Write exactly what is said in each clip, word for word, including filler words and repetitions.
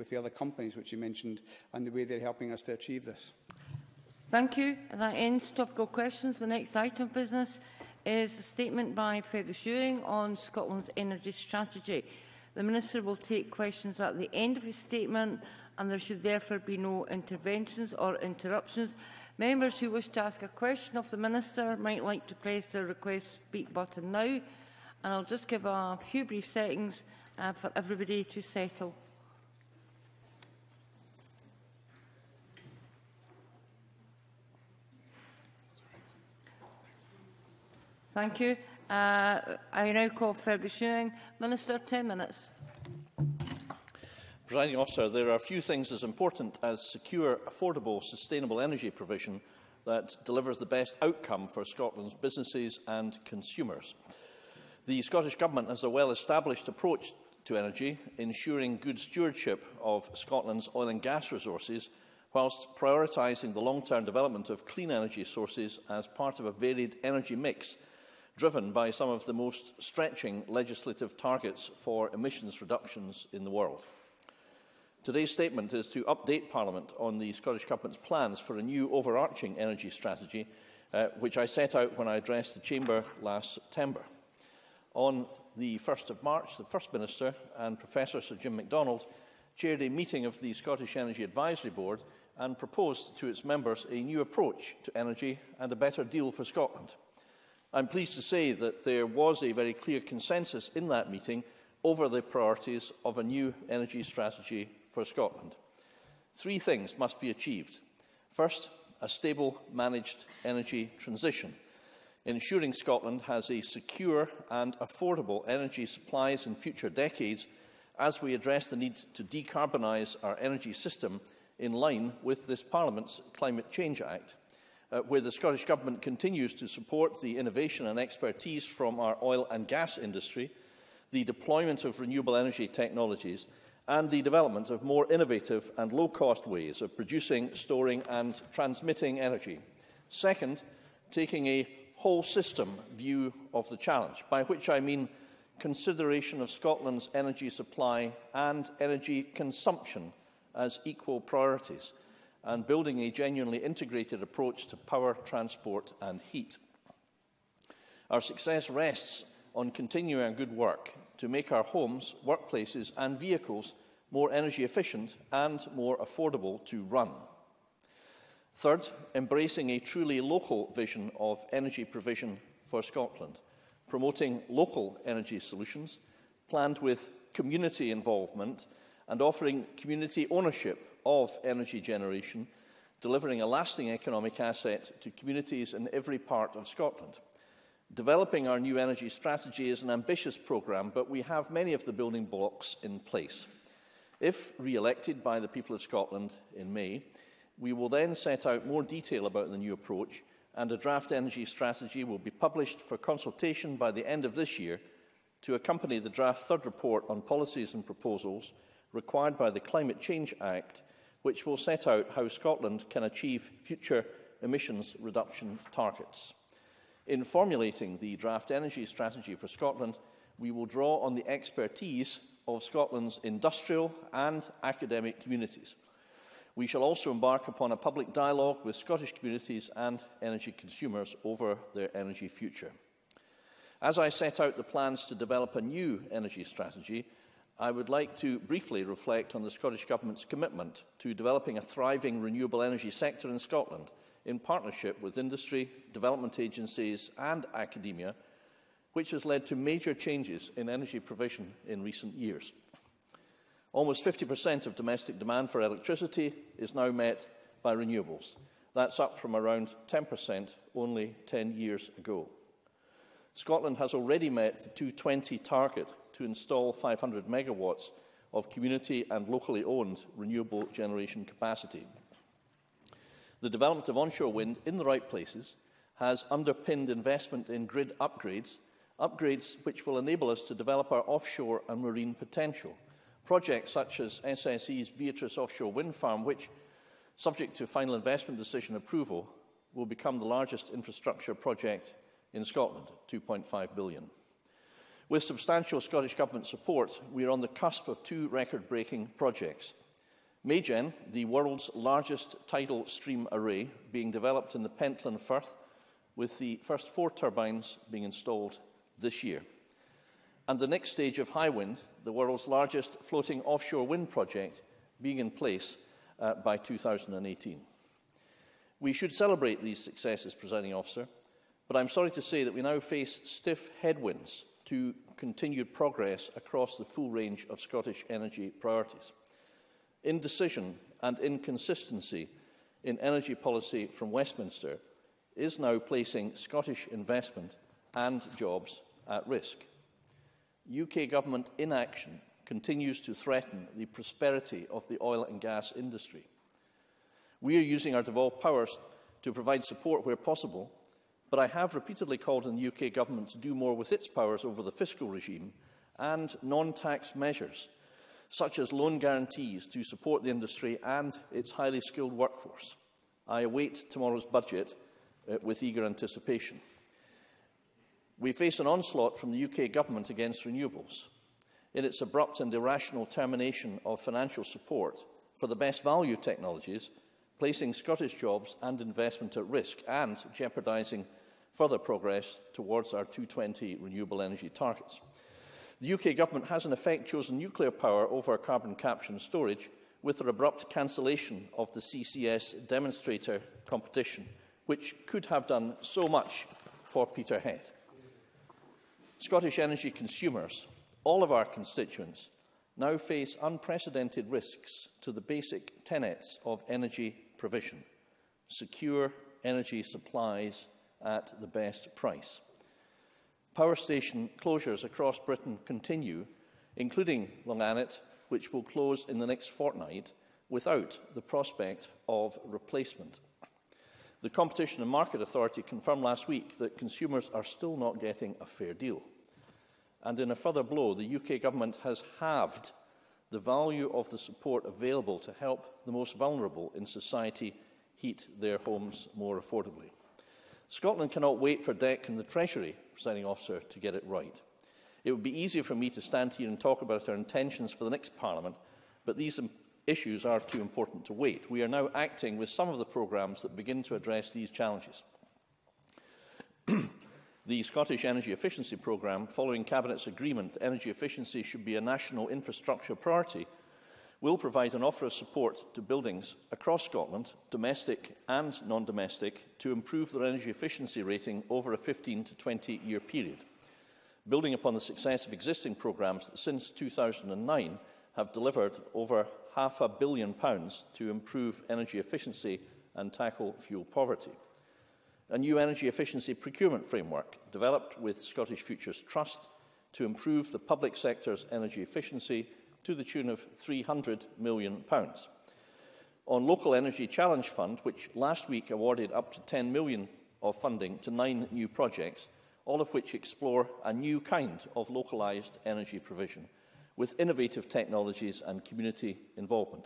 with the other companies which you mentioned and the way they're helping us to achieve this. Thank you. That ends topical questions. The next item of business is a statement by Fergus Ewing on Scotland's energy strategy. The Minister will take questions at the end of his statement and there should therefore be no interventions or interruptions. Members who wish to ask a question of the Minister might like to press the request speak button now, and I'll just give a few brief seconds uh, for everybody to settle. Thank you. Uh, I now call Fergus Ewing. Minister, ten minutes. Presiding Officer, there are few things as important as secure, affordable, sustainable energy provision that delivers the best outcome for Scotland's businesses and consumers. The Scottish Government has a well-established approach to energy, ensuring good stewardship of Scotland's oil and gas resources, whilst prioritising the long-term development of clean energy sources as part of a varied energy mix, driven by some of the most stretching legislative targets for emissions reductions in the world. Today's statement is to update Parliament on the Scottish Government's plans for a new overarching energy strategy, uh, which I set out when I addressed the Chamber last September. On the first of March, the First Minister and Professor Sir Jim McDonald chaired a meeting of the Scottish Energy Advisory Board and proposed to its members a new approach to energy and a better deal for Scotland. I'm pleased to say that there was a very clear consensus in that meeting over the priorities of a new energy strategy for Scotland. Three things must be achieved. First, a stable, managed energy transition, ensuring Scotland has a secure and affordable energy supplies in future decades as we address the need to decarbonise our energy system in line with this Parliament's Climate Change Act, uh, where the Scottish Government continues to support the innovation and expertise from our oil and gas industry, the deployment of renewable energy technologies, and the development of more innovative and low-cost ways of producing, storing and transmitting energy. Second, taking a whole system view of the challenge, by which I mean consideration of Scotland's energy supply and energy consumption as equal priorities, and building a genuinely integrated approach to power, transport and heat. Our success rests on continuing our good work to make our homes, workplaces and vehicles more energy efficient and more affordable to run. Third, embracing a truly local vision of energy provision for Scotland, promoting local energy solutions, planned with community involvement and offering community ownership of energy generation, delivering a lasting economic asset to communities in every part of Scotland. Developing our new energy strategy is an ambitious programme, but we have many of the building blocks in place. If re-elected by the people of Scotland in May, we will then set out more detail about the new approach, and a draft energy strategy will be published for consultation by the end of this year to accompany the draft third report on policies and proposals required by the Climate Change Act, which will set out how Scotland can achieve future emissions reduction targets. In formulating the draft energy strategy for Scotland, we will draw on the expertise of Scotland's industrial and academic communities. We shall also embark upon a public dialogue with Scottish communities and energy consumers over their energy future. As I set out the plans to develop a new energy strategy, I would like to briefly reflect on the Scottish Government's commitment to developing a thriving renewable energy sector in Scotland, in partnership with industry, development agencies and academia, which has led to major changes in energy provision in recent years. Almost fifty percent of domestic demand for electricity is now met by renewables. That's up from around ten percent only ten years ago. Scotland has already met the two twenty target to install five hundred megawatts of community and locally owned renewable generation capacity. The development of onshore wind in the right places has underpinned investment in grid upgrades, upgrades which will enable us to develop our offshore and marine potential. Projects such as S S E's Beatrice Offshore Wind Farm, which, subject to final investment decision approval, will become the largest infrastructure project in Scotland, two point five billion pounds. With substantial Scottish Government support, we are on the cusp of two record-breaking projects, MeyGen, the world's largest tidal stream array, being developed in the Pentland Firth, with the first four turbines being installed this year. And the next stage of Hywind, the world's largest floating offshore wind project, being in place uh, by two thousand eighteen. We should celebrate these successes, Presiding Officer, but I'm sorry to say that we now face stiff headwinds to continued progress across the full range of Scottish energy priorities. Indecision and inconsistency in energy policy from Westminster is now placing Scottish investment and jobs at risk. U K government inaction continues to threaten the prosperity of the oil and gas industry. We are using our devolved powers to provide support where possible, but I have repeatedly called on the U K government to do more with its powers over the fiscal regime and non-tax measures, such as loan guarantees, to support the industry and its highly skilled workforce. I await tomorrow's budget uh, with eager anticipation. We face an onslaught from the U K government against renewables in its abrupt and irrational termination of financial support for the best value technologies, placing Scottish jobs and investment at risk and jeopardising further progress towards our two twenty renewable energy targets. The U K government has in effect chosen nuclear power over carbon capture and storage with their abrupt cancellation of the C C S demonstrator competition, which could have done so much for Peterhead. Scottish energy consumers, all of our constituents, now face unprecedented risks to the basic tenets of energy provision: secure energy supplies at the best price. Power station closures across Britain continue, including Longannet, which will close in the next fortnight without the prospect of replacement. The Competition and Market Authority confirmed last week that consumers are still not getting a fair deal. And in a further blow, the U K government has halved the value of the support available to help the most vulnerable in society heat their homes more affordably. Scotland cannot wait for D E C and the Treasury, Presiding Officer, to get it right. It would be easier for me to stand here and talk about our intentions for the next Parliament, but these issues are too important to wait. We are now acting with some of the programmes that begin to address these challenges. The Scottish Energy Efficiency Programme, following Cabinet's agreement that energy efficiency should be a national infrastructure priority, will provide an offer of support to buildings across Scotland, domestic and non-domestic, to improve their energy efficiency rating over a fifteen to twenty year period, building upon the success of existing programmes that since two thousand nine have delivered over half a billion pounds to improve energy efficiency and tackle fuel poverty. A new energy efficiency procurement framework developed with Scottish Futures Trust to improve the public sector's energy efficiency to the tune of three hundred million pounds. On Local Energy Challenge Fund, which last week awarded up to ten million pounds of funding to nine new projects, all of which explore a new kind of localised energy provision with innovative technologies and community involvement.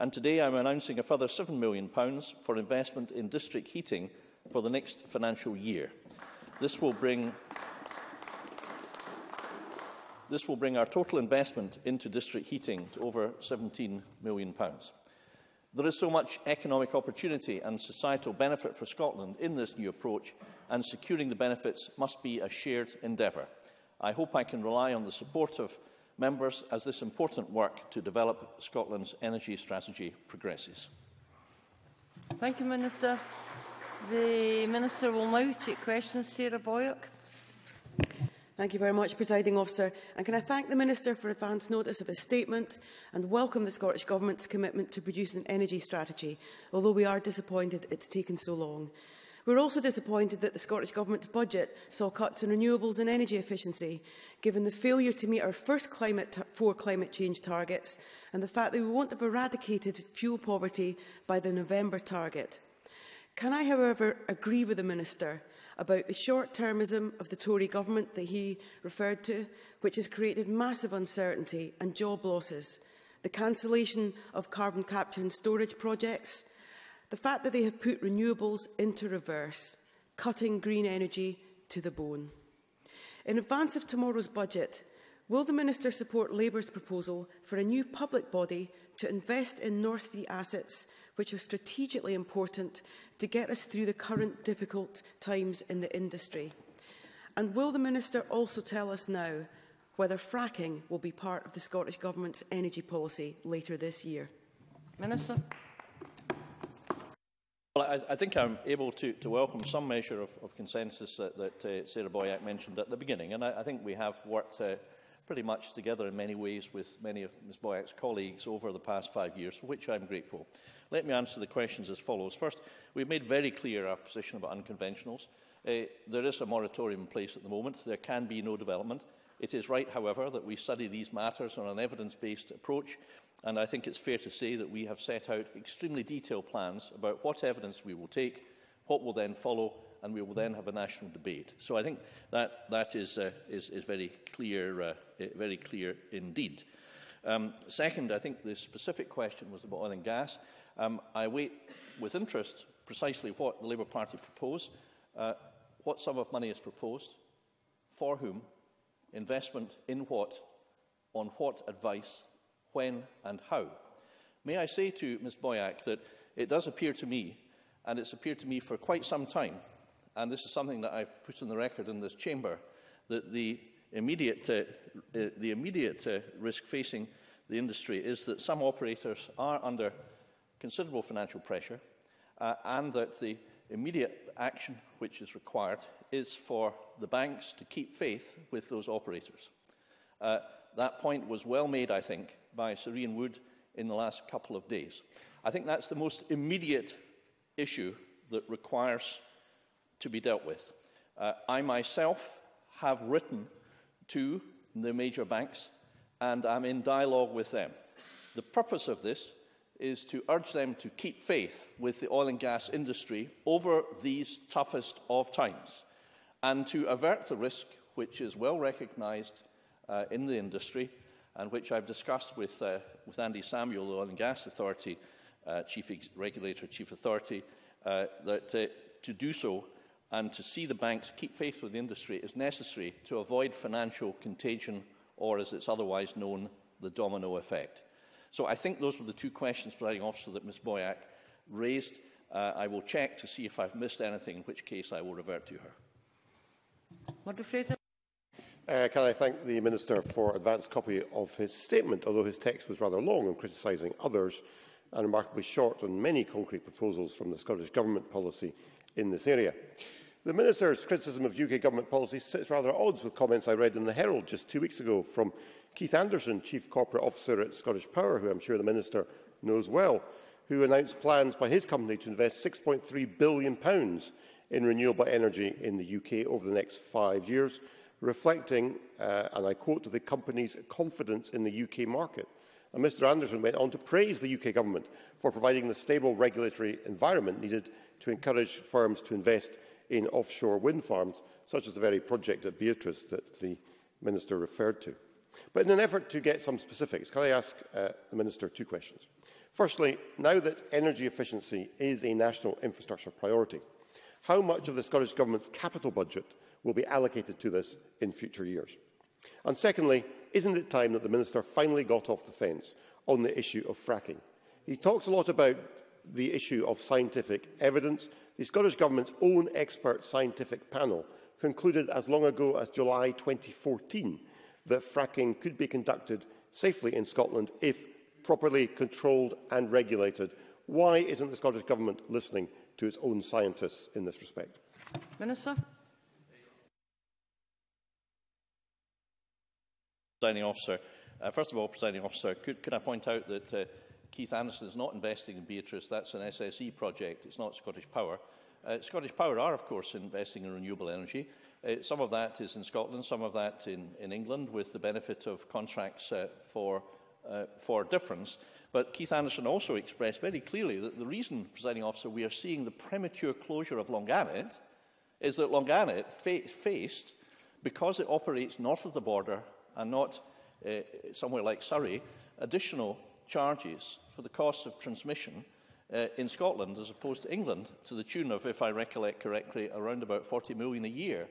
And today I'm announcing a further seven million pounds for investment in district heating for the next financial year. This will bring This will bring our total investment into district heating to over seventeen million pounds. There is so much economic opportunity and societal benefit for Scotland in this new approach, and securing the benefits must be a shared endeavour. I hope I can rely on the support of members as this important work to develop Scotland's energy strategy progresses. Thank you, Minister. The Minister will now take questions. Sarah Boyack. Thank you very much, Presiding Officer. And can I thank the Minister for advance notice of his statement and welcome the Scottish Government's commitment to producing an energy strategy, although we are disappointed it's taken so long. We're also disappointed that the Scottish Government's budget saw cuts in renewables and energy efficiency, given the failure to meet our first climate four climate change targets and the fact that we won't have eradicated fuel poverty by the November target. Can I, however, agree with the Minister about the short-termism of the Tory government that he referred to, which has created massive uncertainty and job losses, the cancellation of carbon capture and storage projects, the fact that they have put renewables into reverse, cutting green energy to the bone. In advance of tomorrow's budget, will the Minister support Labour's proposal for a new public body to invest in North Sea assets which are strategically important to get us through the current difficult times in the industry? And will the Minister also tell us now whether fracking will be part of the Scottish Government's energy policy later this year? Minister. Well, I, I think I'm able to, to welcome some measure of, of consensus that, that uh, Sarah Boyack mentioned at the beginning, and I, I think we have worked uh, pretty much together in many ways with many of Ms Boyack's colleagues over the past five years, for which I'm grateful. Let me answer the questions as follows. First, we've made very clear our position about unconventionals. Uh, there is a moratorium in place at the moment. There can be no development. It is right, however, that we study these matters on an evidence-based approach, and I think it's fair to say that we have set out extremely detailed plans about what evidence we will take, what will then follow, and we will then have a national debate. So I think that, that is, uh, is, is very clear, uh, very clear indeed. Um, second, I think the specific question was about oil and gas. Um, I wait with interest precisely what the Labour Party propose, uh, what sum of money is proposed, for whom, investment in what, on what advice, when and how. May I say to Ms Boyack that it does appear to me, and it's appeared to me for quite some time, and this is something that I've put on the record in this chamber, that the immediate, uh, uh, the immediate uh, risk facing the industry is that some operators are under considerable financial pressure, uh, and that the immediate action which is required is for the banks to keep faith with those operators. Uh, that point was well made, I think, by Sir Ian Wood in the last couple of days. I think that's the most immediate issue that requires to be dealt with. Uh, I myself have written to the major banks and I'm in dialogue with them. The purpose of this is to urge them to keep faith with the oil and gas industry over these toughest of times and to avert the risk which is well recognised uh, in the industry and which I've discussed with, uh, with Andy Samuel, the Oil and Gas Authority, uh, Chief Regulator, Chief Authority, uh, that uh, to do so and to see the banks keep faith with the industry is necessary to avoid financial contagion or, as it's otherwise known, the domino effect. So I think those were the two questions, Presiding Officer, that Ms Boyack raised. Uh, I will check to see if I've missed anything, in which case I will revert to her. Murdo Fraser. Uh, can I thank the Minister for advance copy of his statement, although his text was rather long on criticising others and remarkably short on many concrete proposals from the Scottish Government policy in this area. The Minister's criticism of U K Government policy sits rather at odds with comments I read in the Herald just two weeks ago from Keith Anderson, Chief Corporate Officer at Scottish Power, who I'm sure the Minister knows well, who announced plans by his company to invest six point three billion pounds in renewable energy in the U K over the next five years, reflecting, uh, and I quote, the company's confidence in the U K market. And Mr Anderson went on to praise the U K Government for providing the stable regulatory environment needed to encourage firms to invest in offshore wind farms, such as the very project at Beatrice that the Minister referred to. But in an effort to get some specifics, can I ask uh, the Minister two questions? Firstly, now that energy efficiency is a national infrastructure priority, how much of the Scottish Government's capital budget will be allocated to this in future years? And secondly, isn't it time that the Minister finally got off the fence on the issue of fracking? He talks a lot about the issue of scientific evidence. The Scottish Government's own expert scientific panel concluded as long ago as July twenty fourteen that fracking could be conducted safely in Scotland if properly controlled and regulated. Why isn't the Scottish Government listening to its own scientists in this respect? Minister. Presiding Officer, uh, first of all, Presiding Officer, could, could I point out that uh, Keith Anderson is not investing in Beatrice. That's an S S E project. It's not Scottish Power. Uh, Scottish Power are, of course, investing in renewable energy. Uh, some of that is in Scotland, some of that in, in England, with the benefit of contracts uh, for, uh, for difference. But Keith Anderson also expressed very clearly that the reason, Presiding Officer, we are seeing the premature closure of Longannet is that Longannet fa faced, because it operates north of the border and not uh, somewhere like Surrey, additional charges for the cost of transmission uh, in Scotland as opposed to England, to the tune of, if I recollect correctly, around about forty million a year.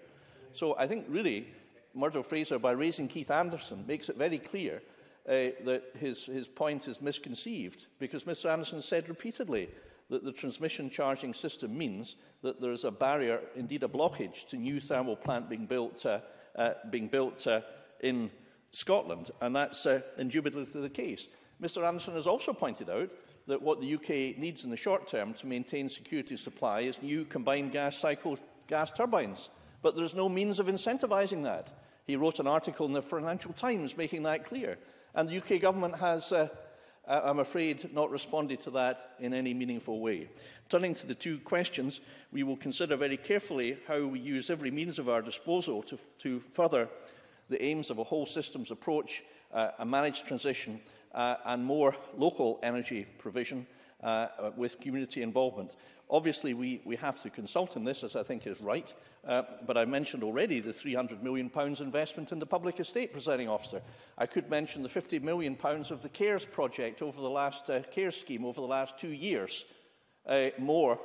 So I think really Murdo Fraser, by raising Keith Anderson, makes it very clear uh, that his, his point is misconceived, because Mister Anderson said repeatedly that the transmission charging system means that there is a barrier, indeed a blockage, to new thermal plant being built, uh, uh, being built uh, in Scotland, and that's uh, indubitably the case. Mister Anderson has also pointed out that what the U K needs in the short term to maintain security supply is new combined gas cycle gas turbines, but there is no means of incentivising that. He wrote an article in the Financial Times making that clear, and the U K government has, uh, I'm afraid, not responded to that in any meaningful way. Turning to the two questions, we will consider very carefully how we use every means of our disposal to, to further the aims of a whole systems approach, uh, a managed transition, Uh, and more local energy provision uh, with community involvement. Obviously, we, we have to consult on this, as I think is right, uh, but I mentioned already the three hundred million pounds investment in the public estate, Presiding Officer. I could mention the fifty million pounds of the CARES project over the last uh, CARES scheme over the last two years, uh, more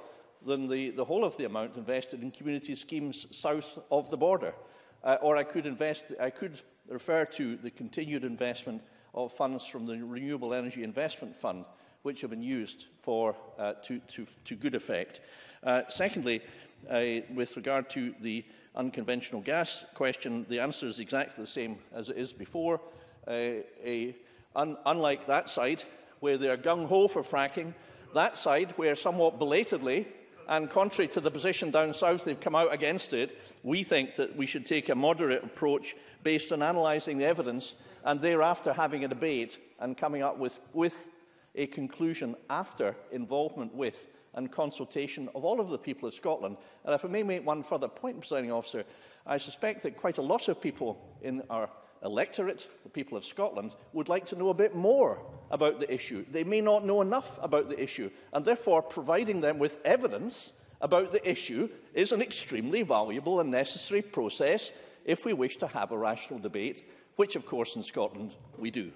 than the, the whole of the amount invested in community schemes south of the border. Uh, or I could, invest, I could refer to the continued investment of funds from the Renewable Energy Investment Fund, which have been used for, uh, to, to, to good effect. Uh, secondly, uh, with regard to the unconventional gas question, the answer is exactly the same as it is before. Uh, a, un, unlike that side, where they are gung-ho for fracking, that side, where somewhat belatedly, and contrary to the position down south, they've come out against it, we think that we should take a moderate approach based on analysing the evidence and thereafter having a debate and coming up with, with a conclusion after involvement with and consultation of all of the people of Scotland. And if I may make one further point, Presiding Officer, I suspect that quite a lot of people in our electorate, the people of Scotland, would like to know a bit more about the issue. They may not know enough about the issue, and therefore providing them with evidence about the issue is an extremely valuable and necessary process if we wish to have a rational debate, which, of course, in Scotland, we do.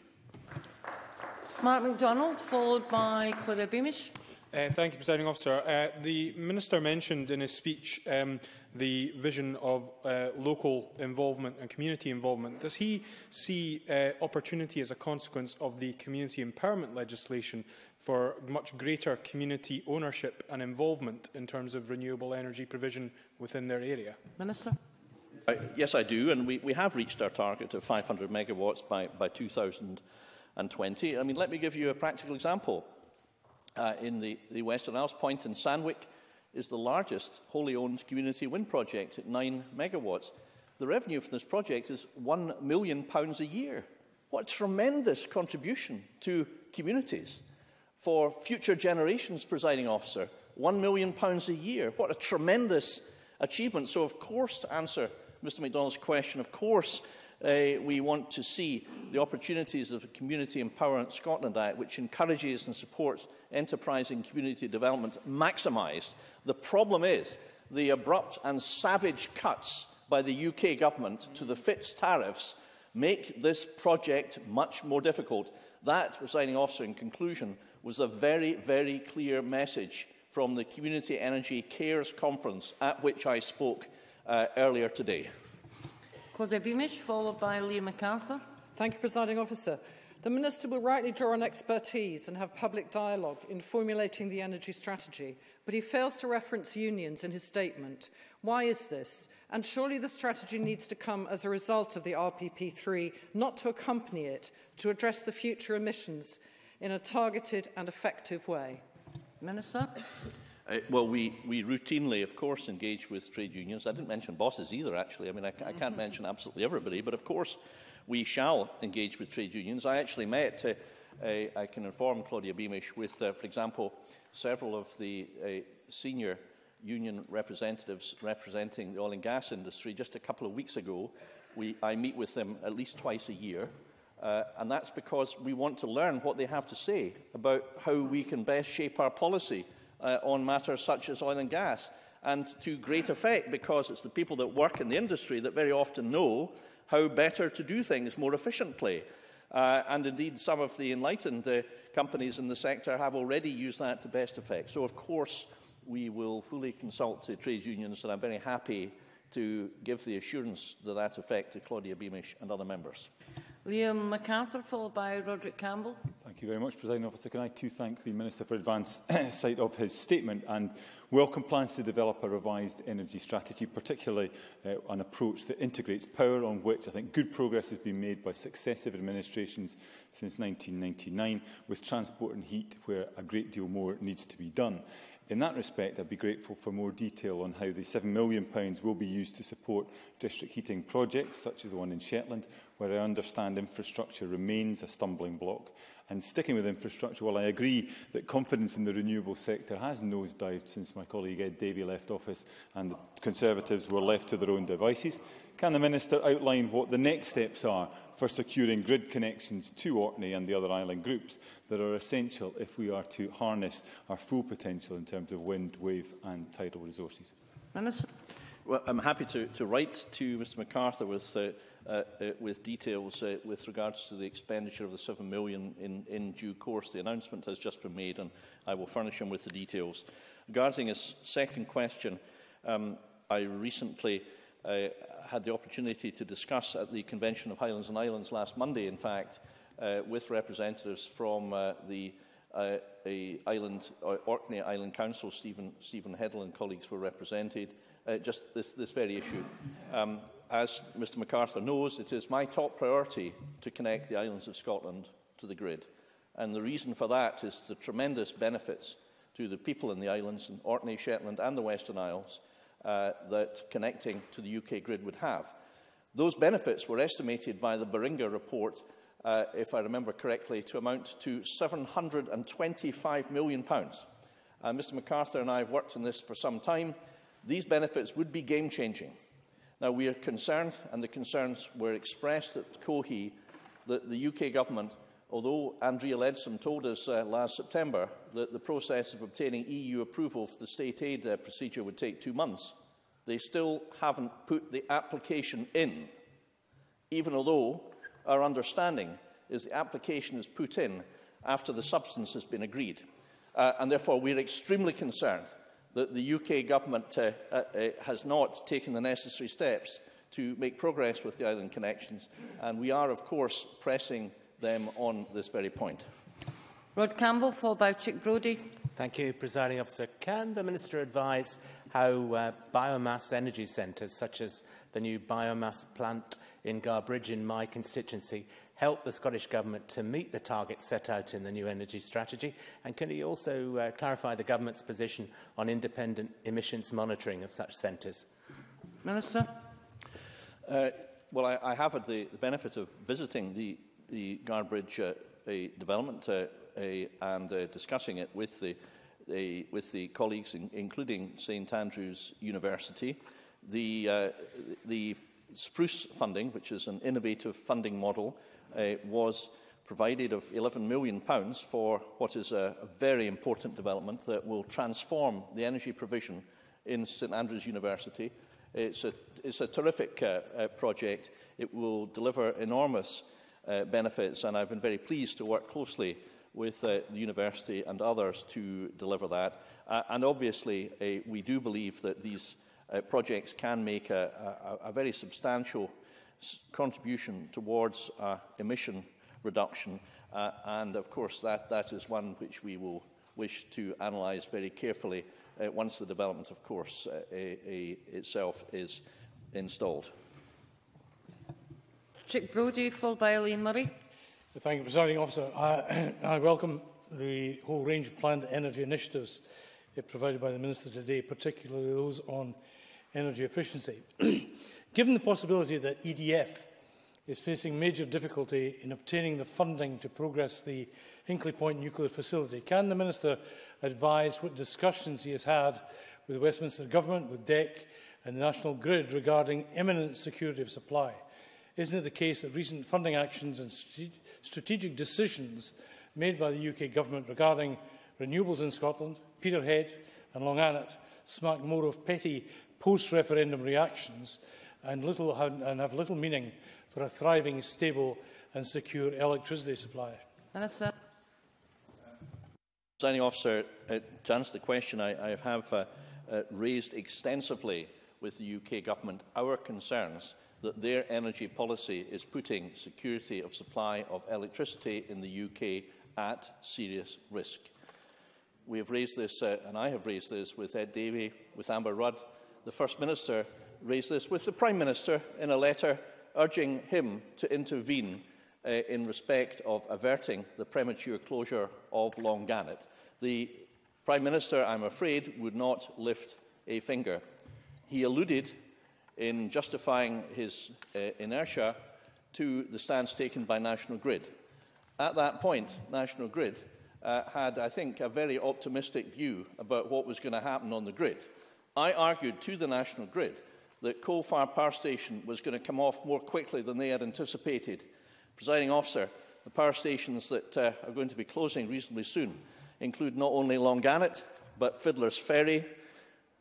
Mark McDonald, followed by Claudia Beamish. Uh, thank you, Presiding Officer. Uh, the Minister mentioned in his speech um, the vision of uh, local involvement and community involvement. Does he see uh, opportunity as a consequence of the community empowerment legislation for much greater community ownership and involvement in terms of renewable energy provision within their area? Minister? Uh, yes, I do, and we, we have reached our target of five hundred megawatts by, by two thousand twenty. I mean, let me give you a practical example. Uh, in the, the Western Isles, Point in Sandwick is the largest wholly owned community wind project at nine megawatts. The revenue from this project is one million pounds a year. What a tremendous contribution to communities. For future generations, Presiding Officer, one million pounds a year. What a tremendous achievement. So, of course, to answer Mister MacDonald's question, of course, Uh, we want to see the opportunities of the Community Empowerment Scotland Act, which encourages and supports enterprising community development, maximised. The problem is the abrupt and savage cuts by the U K government to the fixed tariffs make this project much more difficult. That, Presiding Officer, in conclusion, was a very, very clear message from the Community Energy CARES Conference, at which I spoke uh, earlier today. Claudia Beamish, followed by Liam MacArthur. Thank you, Presiding Officer. The Minister will rightly draw on expertise and have public dialogue in formulating the energy strategy, but he fails to reference unions in his statement. Why is this? And surely the strategy needs to come as a result of the R P P three, not to accompany it, to address the future emissions in a targeted and effective way. Minister? Uh, well, we, we routinely, of course, engage with trade unions. I didn't mention bosses either, actually. I mean, I, I can't mention absolutely everybody, but of course we shall engage with trade unions. I actually met, uh, uh, I can inform Claudia Beamish, with, uh, for example, several of the uh, senior union representatives representing the oil and gas industry just a couple of weeks ago. We, I meet with them at least twice a year. Uh, and that's because we want to learn what they have to say about how we can best shape our policy Uh, on matters such as oil and gas, and to great effect, because it's the people that work in the industry that very often know how better to do things more efficiently. Uh, and indeed, some of the enlightened uh, companies in the sector have already used that to best effect. So, of course, we will fully consult the trade unions, and I'm very happy to give the assurance to that effect to Claudia Beamish and other members. Liam MacArthur, followed by Roderick Campbell. Thank you very much, Presiding Officer. Can I too thank the Minister for advance sight of his statement and welcome plans to develop a revised energy strategy, particularly uh, an approach that integrates power, on which I think good progress has been made by successive administrations since nineteen ninety-nine, with transport and heat where a great deal more needs to be done. In that respect, I would be grateful for more detail on how the seven million pounds will be used to support district heating projects, such as the one in Shetland, where I understand infrastructure remains a stumbling block. And sticking with infrastructure, while I agree that confidence in the renewable sector has nosedived since my colleague Ed Davey left office and the Conservatives were left to their own devices, can the Minister outline what the next steps are for securing grid connections to Orkney and the other island groups that are essential if we are to harness our full potential in terms of wind, wave and tidal resources? Minister. Well, I'm happy to, to write to Mr MacArthur with, uh, uh, uh, with details uh, with regards to the expenditure of the seven million pounds in, in due course. The announcement has just been made and I will furnish him with the details. Regarding his second question, um, I recently uh, had the opportunity to discuss at the Convention of Highlands and Islands last Monday, in fact, uh, with representatives from uh, the uh, island, uh, Orkney Island Council. Stephen, Stephen Heddle and colleagues were represented. Uh, just this, this very issue. Um, as Mr MacArthur knows, it is my top priority to connect the islands of Scotland to the grid. And the reason for that is the tremendous benefits to the people in the islands, in Orkney, Shetland and the Western Isles, uh, that connecting to the U K grid would have. Those benefits were estimated by the Baringa report, uh, if I remember correctly, to amount to seven hundred and twenty-five million pounds. Uh, Mr MacArthur and I have worked on this for some time. These benefits would be game-changing. Now, we are concerned, and the concerns were expressed at Cohee, that the U K government, although Andrea Leadsom told us uh, last September that the process of obtaining E U approval for the state aid uh, procedure would take two months, they still haven't put the application in, even although our understanding is the application is put in after the substance has been agreed. Uh, and therefore, we are extremely concerned that the U K government uh, uh, uh, has not taken the necessary steps to make progress with the island connections, and we are, of course, pressing them on this very point. Rod Campbell, followed by Chick Brodie. Thank you, Presiding Officer. Can the Minister advise how uh, biomass energy centres, such as the new biomass plant in Garbridge in my constituency, help the Scottish Government to meet the targets set out in the new energy strategy? And can he also uh, clarify the Government's position on independent emissions monitoring of such centres? Minister. Uh, well, I, I have had the, the benefit of visiting the, the Garbridge uh, a development uh, a, and uh, discussing it with the, a, with the colleagues, in, including Saint Andrews University. The, uh, the Spruce funding, which is an innovative funding model, Uh, was provided of eleven million pounds for what is a, a very important development that will transform the energy provision in Saint Andrews University. It's a, it's a terrific uh, uh, project. It will deliver enormous uh, benefits, and I've been very pleased to work closely with uh, the university and others to deliver that. Uh, and obviously, uh, we do believe that these uh, projects can make a, a, a very substantial contribution towards uh, emission reduction, uh, and of course that, that is one which we will wish to analyse very carefully uh, once the development, of course, uh, a, a itself is installed. Chick Brodie, followed by Elaine Murray. Thank you, Presiding Officer. I, I welcome the whole range of planned energy initiatives provided by the Minister today, particularly those on energy efficiency. Given the possibility that E D F is facing major difficulty in obtaining the funding to progress the Hinkley Point nuclear facility, can the Minister advise what discussions he has had with the Westminster Government, with D E C and the National Grid regarding imminent security of supply? Isn't it the case that recent funding actions and st- strategic decisions made by the U K Government regarding renewables in Scotland, Peterhead and Longannet smack more of petty post-referendum reactions and, little, and have little meaning for a thriving, stable and secure electricity supply? Minister. Presiding Officer, uh, to answer the question, I, I have uh, uh, raised extensively with the U K Government our concerns that their energy policy is putting security of supply of electricity in the U K at serious risk. We have raised this, uh, and I have raised this, with Ed Davey, with Amber Rudd. The First Minister raised this with the Prime Minister in a letter urging him to intervene uh, in respect of averting the premature closure of Longannet. The Prime Minister, I'm afraid, would not lift a finger. He alluded, in justifying his uh, inertia, to the stance taken by National Grid. At that point, National Grid uh, had, I think, a very optimistic view about what was going to happen on the grid. I argued to the National Grid that coal-fired power station was going to come off more quickly than they had anticipated. Presiding Officer, the power stations that uh, are going to be closing reasonably soon include not only Longannet, but Fiddler's Ferry,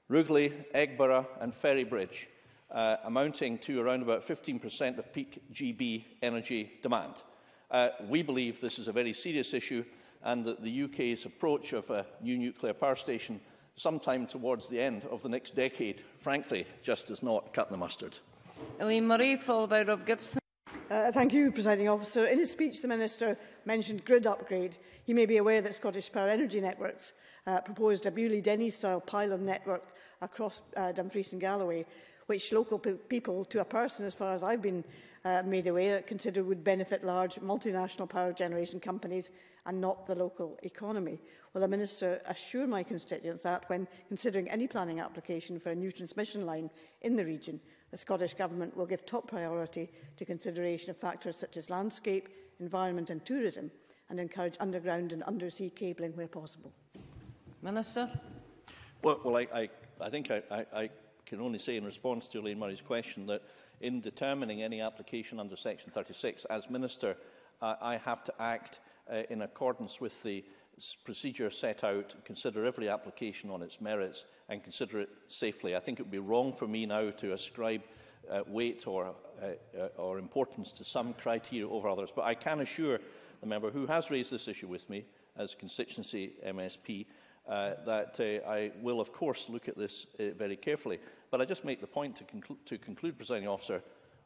Rugeley, Eggborough and Ferry Bridge, uh, amounting to around about fifteen percent of peak G B energy demand. Uh, we believe this is a very serious issue, and that the U K's approach of a new nuclear power station sometime towards the end of the next decade, frankly, just does not cut the mustard. Elaine Murray, followed by Rob Gibson. Uh, thank you, Presiding Officer. In his speech, the Minister mentioned grid upgrade. You may be aware that Scottish Power Energy Networks uh, proposed a Bewley-Denny-style pylon network across uh, Dumfries and Galloway, which local pe people, to a person, as far as I've been uh, made aware, consider would benefit large multinational power generation companies and not the local economy. Will the Minister assure my constituents that, when considering any planning application for a new transmission line in the region, the Scottish Government will give top priority to consideration of factors such as landscape, environment and tourism, and encourage underground and undersea cabling where possible? Minister? Well, well I, I, I think I... I, I I can only say in response to Elaine Murray's question that in determining any application under Section thirty-six, as Minister, uh, I have to act uh, in accordance with the procedure set out, consider every application on its merits and consider it safely. I think it would be wrong for me now to ascribe uh, weight or, uh, uh, or importance to some criteria over others. But I can assure the member who has raised this issue with me as constituency M S P Uh, that uh, I will, of course, look at this uh, very carefully. But I just make the point to, conclu to conclude, Presiding Officer,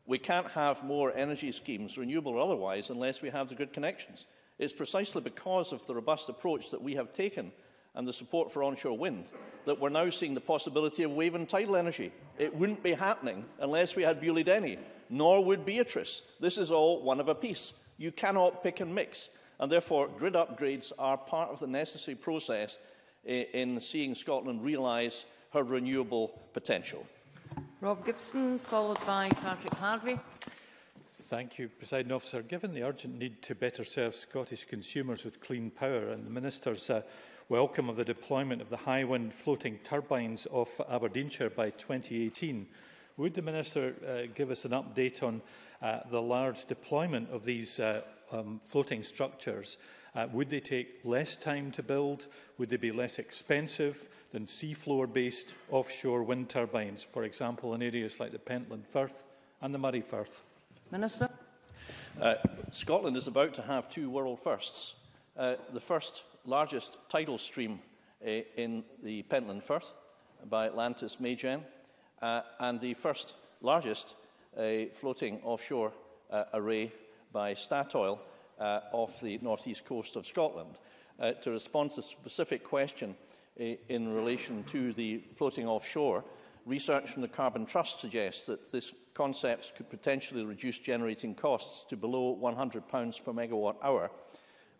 we can't have more energy schemes, renewable or otherwise, unless we have the good connections. It's precisely because of the robust approach that we have taken and the support for onshore wind that we're now seeing the possibility of wave and tidal energy. It wouldn't be happening unless we had Bewley-Denny, nor would Beatrice. This is all one of a piece. You cannot pick and mix. And therefore, grid upgrades are part of the necessary process in seeing Scotland realise her renewable potential. Rob Gibson, followed by Patrick Harvey. Thank you, Presiding Officer. Given the urgent need to better serve Scottish consumers with clean power and the Minister's uh, welcome of the deployment of the Hywind floating turbines off Aberdeenshire by twenty eighteen, would the Minister uh, give us an update on uh, the large deployment of these uh, um, floating structures? Uh, would they take less time to build? Would they be less expensive than seafloor-based offshore wind turbines, for example, in areas like the Pentland Firth and the Murray Firth? Minister? Uh, Scotland is about to have two world firsts. Uh, the first largest tidal stream uh, in the Pentland Firth by Atlantis MeyGen, uh, and the first largest uh, floating offshore uh, array by Statoil, Uh, off the northeast coast of Scotland. Uh, to respond to a specific question uh, in relation to the floating offshore, research from the Carbon Trust suggests that this concept could potentially reduce generating costs to below one hundred pounds per megawatt hour,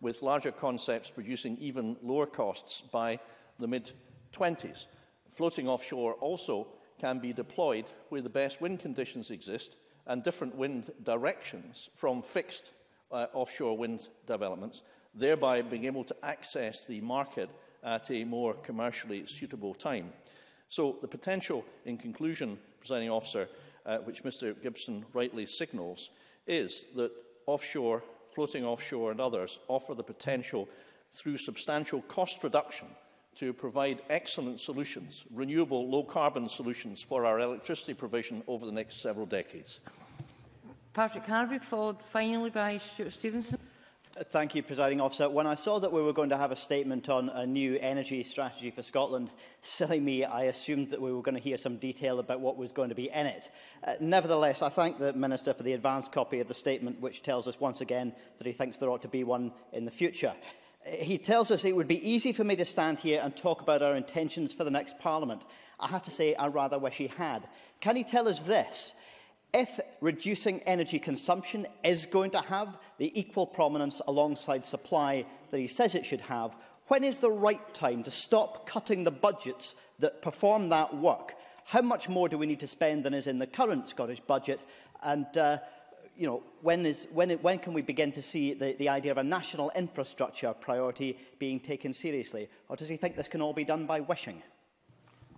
with larger concepts producing even lower costs by the mid twenties. Floating offshore also can be deployed where the best wind conditions exist and different wind directions from fixed Uh, offshore wind developments, thereby being able to access the market at a more commercially suitable time. So the potential, in conclusion, Presiding Officer, uh, which Mister Gibson rightly signals, is that offshore, floating offshore and others offer the potential through substantial cost reduction to provide excellent solutions, renewable low-carbon solutions for our electricity provision over the next several decades. Patrick Harvey, followed finally by Stuart Stevenson. Thank you, Presiding Officer. When I saw that we were going to have a statement on a new energy strategy for Scotland, silly me, I assumed that we were going to hear some detail about what was going to be in it. Uh, nevertheless, I thank the Minister for the advanced copy of the statement, which tells us once again that he thinks there ought to be one in the future. He tells us it would be easy for me to stand here and talk about our intentions for the next Parliament. I have to say, I rather wish he had. Can he tell us this? If reducing energy consumption is going to have the equal prominence alongside supply that he says it should have, when is the right time to stop cutting the budgets that perform that work? How much more do we need to spend than is in the current Scottish budget? And uh, you know, when, is, when, when can we begin to see the, the idea of a national infrastructure priority being taken seriously? Or does he think this can all be done by wishing?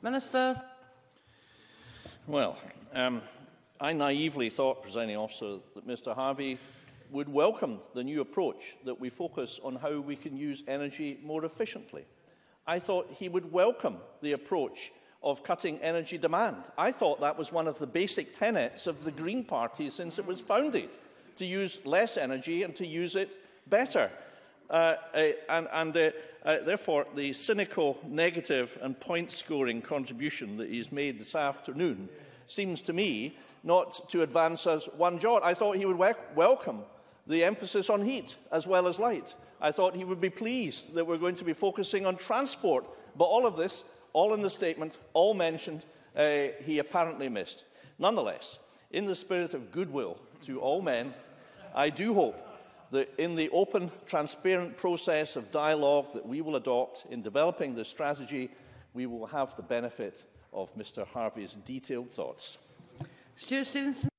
Minister. Well, um, I naively thought, Presiding Officer, that Mr Harvey would welcome the new approach that we focus on how we can use energy more efficiently. I thought he would welcome the approach of cutting energy demand. I thought that was one of the basic tenets of the Green Party since it was founded, to use less energy and to use it better. Uh, and and uh, uh, therefore, the cynical, negative and point-scoring contribution that he's made this afternoon seems to me not to advance us one jot. I thought he would we welcome the emphasis on heat as well as light. I thought he would be pleased that we're going to be focusing on transport. But all of this, all in the statement, all mentioned, uh, he apparently missed. Nonetheless, in the spirit of goodwill to all men, I do hope that in the open, transparent process of dialogue that we will adopt in developing this strategy, we will have the benefit of Mr Harvey's detailed thoughts. Stuart Stevenson.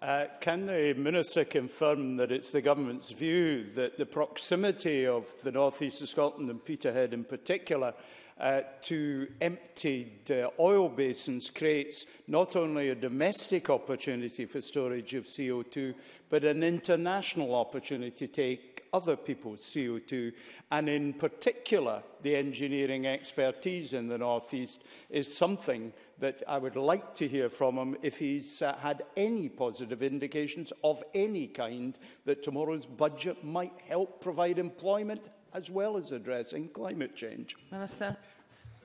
Uh, can the Minister confirm that it's the Government's view that the proximity of the north east of Scotland and Peterhead in particular uh, to emptied uh, oil basins creates not only a domestic opportunity for storage of C O two, but an international opportunity to take other people's C O two, and in particular the engineering expertise in the north east is something that I would like to hear from him if he's uh, had any positive indications of any kind that tomorrow's budget might help provide employment as well as addressing climate change. Minister.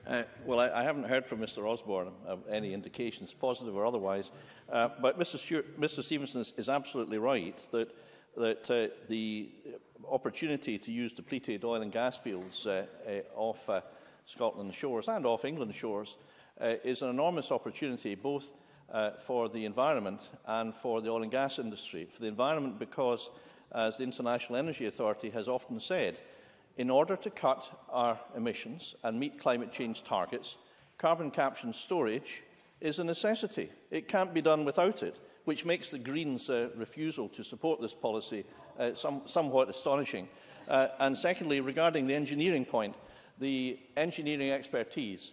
Uh, well, I, I haven't heard from Mr Osborne of any indications, positive or otherwise, uh, but Mr Stewart, Mr Stevenson is, is absolutely right that, that uh, the opportunity to use depleted oil and gas fields uh, uh, off uh, Scotland's shores and off England's shores Uh, is an enormous opportunity both uh, for the environment and for the oil and gas industry. For the environment because, as the International Energy Authority has often said, in order to cut our emissions and meet climate change targets, carbon capture and storage is a necessity. It can't be done without it, which makes the Greens' uh, refusal to support this policy uh, some, somewhat astonishing. Uh, and secondly, regarding the engineering point, the engineering expertise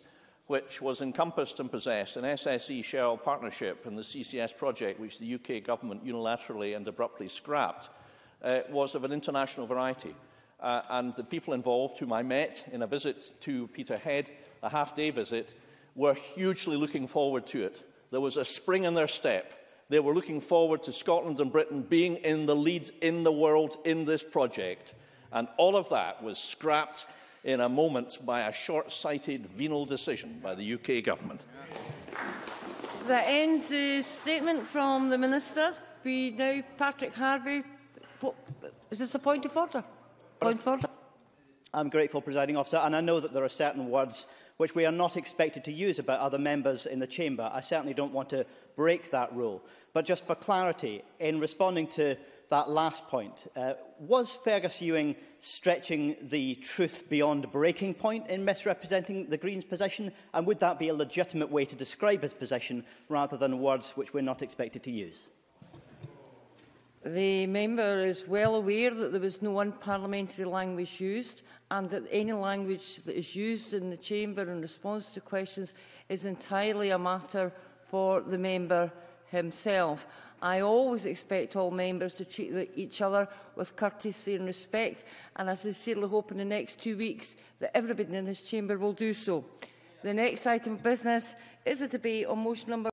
which was encompassed and possessed in S S E Shell partnership and the C C S project, which the U K government unilaterally and abruptly scrapped, uh, was of an international variety. Uh, and the people involved, whom I met in a visit to Peterhead, a half-day visit, were hugely looking forward to it. There was a spring in their step. They were looking forward to Scotland and Britain being in the lead in the world in this project. And all of that was scrapped in a moment by a short-sighted, venal decision by the U K government. That ends the statement from the Minister. We now, Patrick Harvey. Is this a point of order? Point of order. I'm grateful, Presiding Officer, and I know that there are certain words which we are not expected to use about other members in the chamber. I certainly don't want to break that rule. But just for clarity, in responding to that last point, uh, was Fergus Ewing stretching the truth beyond breaking point in misrepresenting the Greens' position, and would that be a legitimate way to describe his position rather than words which we're not expected to use? The member is well aware that there was no unparliamentary language used, and that any language that is used in the chamber in response to questions is entirely a matter for the member himself. I always expect all members to treat each other with courtesy and respect, and I sincerely hope in the next two weeks that everybody in this chamber will do so. The next item of business is a debate on motion number